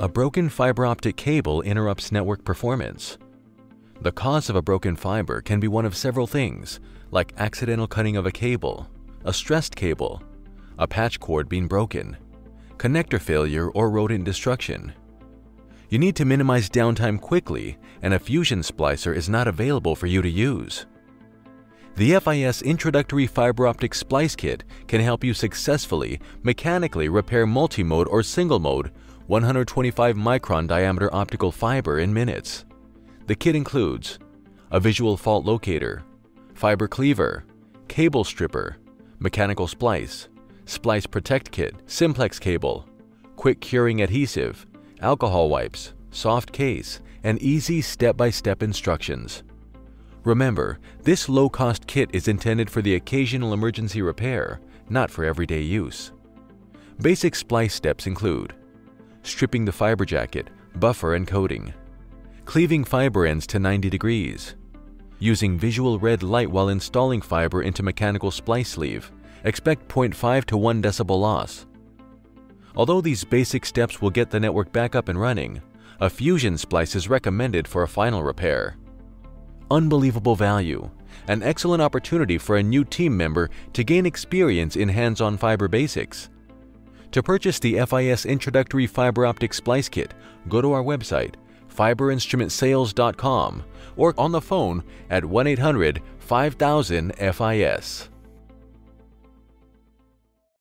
A broken fiber optic cable interrupts network performance. The cause of a broken fiber can be one of several things, like accidental cutting of a cable, a stressed cable, a patch cord being broken, connector failure, or rodent destruction. You need to minimize downtime quickly, and a fusion splicer is not available for you to use. The FIS Introductory Fiber Optic Splice Kit can help you successfully mechanically repair multimode or single-mode 125-micron diameter optical fiber in minutes. The kit includes a visual fault locator, fiber cleaver, cable stripper, mechanical splice, splice protect kit, simplex cable, quick curing adhesive, alcohol wipes, soft case, and easy step-by-step instructions. Remember, this low-cost kit is intended for the occasional emergency repair, not for everyday use. Basic splice steps include stripping the fiber jacket, buffer, and coating, cleaving fiber ends to 90 degrees, using visual red light while installing fiber into mechanical splice sleeve. Expect 0.5 to 1 decibel loss. Although these basic steps will get the network back up and running, a fusion splice is recommended for a final repair. Unbelievable value, an excellent opportunity for a new team member to gain experience in hands-on fiber basics. To purchase the FIS Introductory Fiber Optic Splice Kit, go to our website, fiberinstrumentsales.com, or on the phone at 1-800-5000-FIS.